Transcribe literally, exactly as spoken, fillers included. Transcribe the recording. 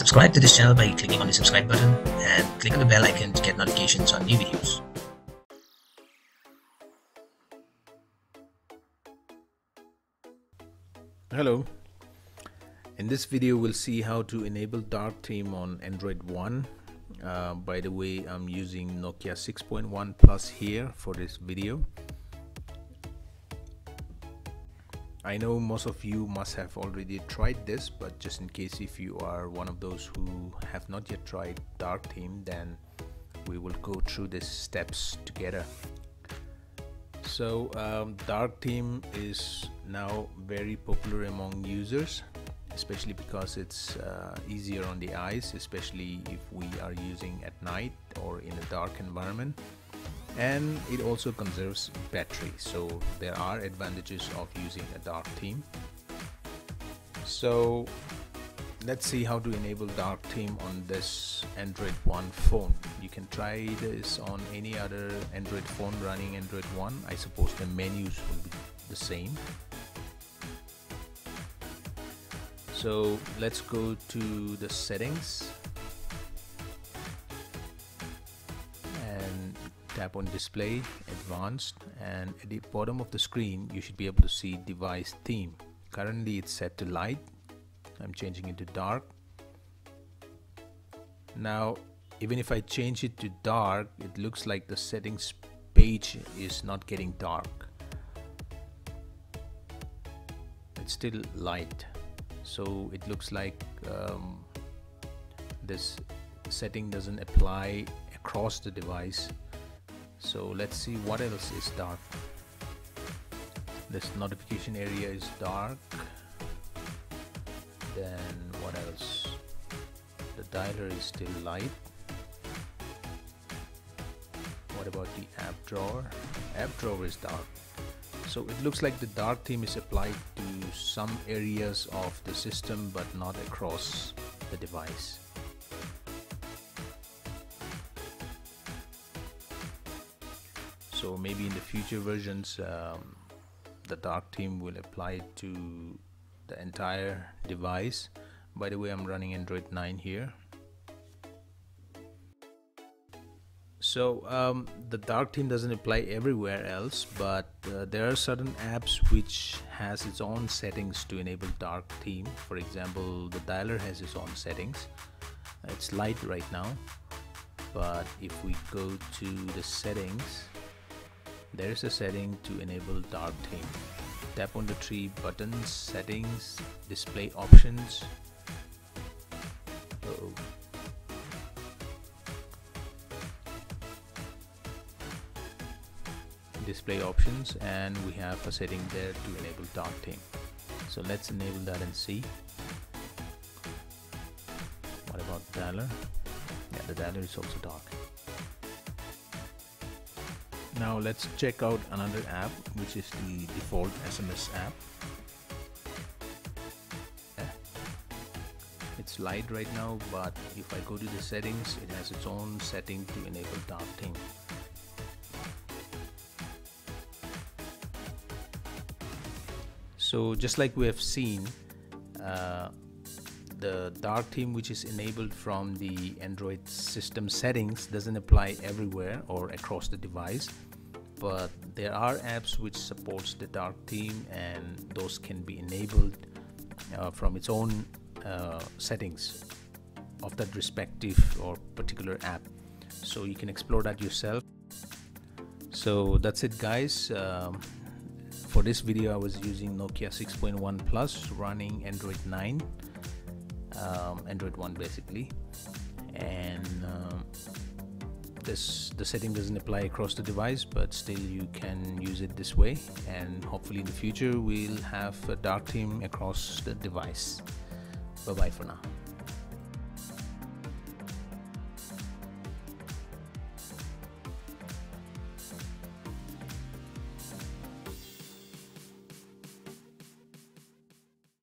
Subscribe to this channel by clicking on the subscribe button and click on the bell icon to get notifications on new videos. Hello, in this video we'll see how to enable dark theme on Android One. Uh, by the way, I'm using Nokia six point one plus here for this video. I know most of you must have already tried this, but just in case if you are one of those who have not yet tried dark theme, then we will go through these steps together. So um, dark theme is now very popular among users, especially because it's uh, easier on the eyes, especially if we are using at night or in a dark environment, and it also conserves battery. So there are advantages of using a dark theme. So let's see how to enable dark theme on this Android One phone. You can try this on any other Android phone running Android One. I suppose the menus will be the same. So let's go to the settings and tap on display, advanced, and at the bottom of the screen you should be able to see device theme. Currently it's set to light. I'm changing it to dark. Now even if I change it to dark, it looks like the settings page is not getting dark. It's still light. So it looks like um, this setting doesn't apply across the device. So let's see what else is dark. This notification area is dark. Then what else? The dialer is still light. What about the app drawer? App drawer is dark. So it looks like the dark theme is applied to some areas of the system but not across the device. So maybe in the future versions um, the dark theme will apply to the entire device. By the way, I'm running Android nine here. So um, the dark theme doesn't apply everywhere else, but uh, there are certain apps which has its own settings to enable dark theme. For example, the dialer has its own settings. It's light right now, but if we go to the settings, there is a setting to enable dark theme. Tap on the three buttons, settings, display options. Uh-oh. Display options, and we have a setting there to enable dark theme. So let's enable that and see. What about the dialer? Yeah, the dialer is also dark. Now let's check out another app, which is the default S M S app. It's light right now, but if I go to the settings, it has its own setting to enable dark theme. So just like we have seen, uh, the dark theme which is enabled from the Android system settings doesn't apply everywhere or across the device, but there are apps which supports the dark theme, and those can be enabled uh, from its own uh, settings of that respective or particular app. So you can explore that yourself. So that's it, guys. Um, For this video, I was using Nokia six point one plus running Android nine, um, Android One basically, and um, this the setting doesn't apply across the device, but still you can use it this way. And hopefully in the future we'll have a dark theme across the device. Bye bye for now.